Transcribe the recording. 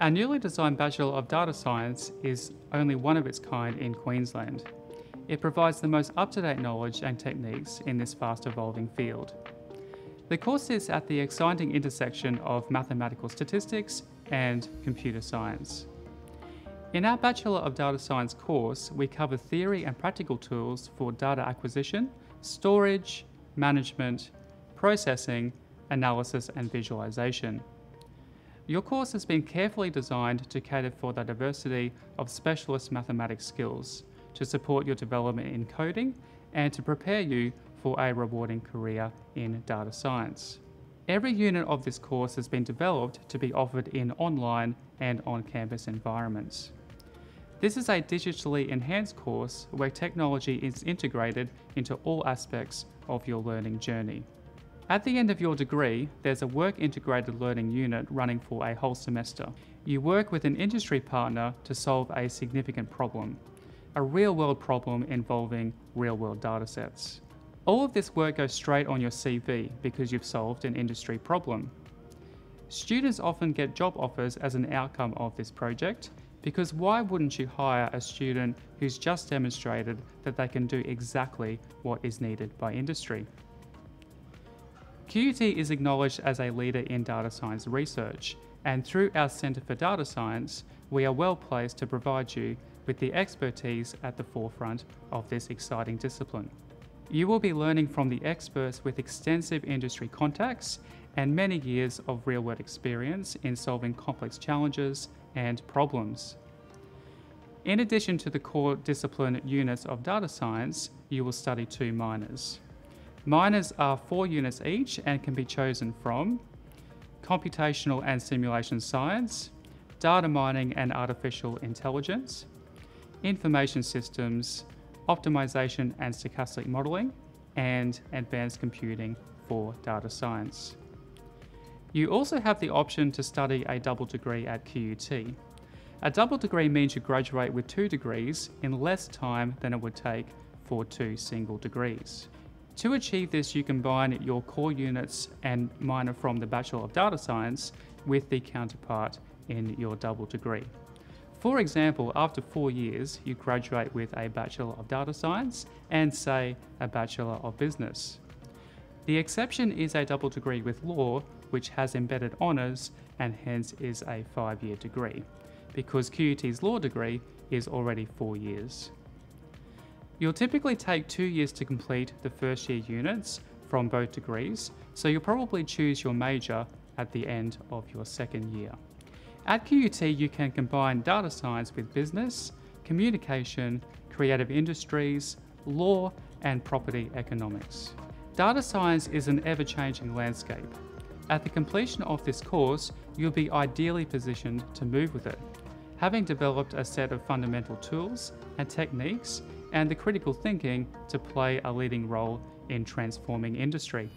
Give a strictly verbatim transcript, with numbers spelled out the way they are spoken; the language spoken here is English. Our newly designed Bachelor of Data Science is only one of its kind in Queensland. It provides the most up-to-date knowledge and techniques in this fast-evolving field. The course sits at the exciting intersection of mathematical statistics and computer science. In our Bachelor of Data Science course, we cover theory and practical tools for data acquisition, storage, management, processing, analysis and visualization. Your course has been carefully designed to cater for the diversity of specialist mathematics skills, to support your development in coding, and to prepare you for a rewarding career in data science. Every unit of this course has been developed to be offered in online and on-campus environments. This is a digitally enhanced course where technology is integrated into all aspects of your learning journey. At the end of your degree, there's a work-integrated learning unit running for a whole semester. You work with an industry partner to solve a significant problem, a real-world problem involving real-world datasets. All of this work goes straight on your C V because you've solved an industry problem. Students often get job offers as an outcome of this project, because why wouldn't you hire a student who's just demonstrated that they can do exactly what is needed by industry? Q U T is acknowledged as a leader in data science research, and through our Centre for Data Science, we are well placed to provide you with the expertise at the forefront of this exciting discipline. You will be learning from the experts with extensive industry contacts and many years of real-world experience in solving complex challenges and problems. In addition to the core discipline units of data science, you will study two minors. Minors are four units each and can be chosen from computational and simulation science, data mining and artificial intelligence, information systems, optimization and stochastic modeling, and advanced computing for data science. You also have the option to study a double degree at Q U T. A double degree means you graduate with two degrees in less time than it would take for two single degrees. To achieve this, you combine your core units and minor from the Bachelor of Data Science with the counterpart in your double degree. For example, after four years, you graduate with a Bachelor of Data Science and, say, a Bachelor of Business. The exception is a double degree with law, which has embedded honours and hence is a five-year degree, because Q U T's law degree is already four years. You'll typically take two years to complete the first year units from both degrees, so you'll probably choose your major at the end of your second year. At Q U T, you can combine data science with business, communication, creative industries, law, and property economics. Data science is an ever-changing landscape. At the completion of this course, you'll be ideally positioned to move with it, having developed a set of fundamental tools and techniques and the critical thinking to play a leading role in transforming industry.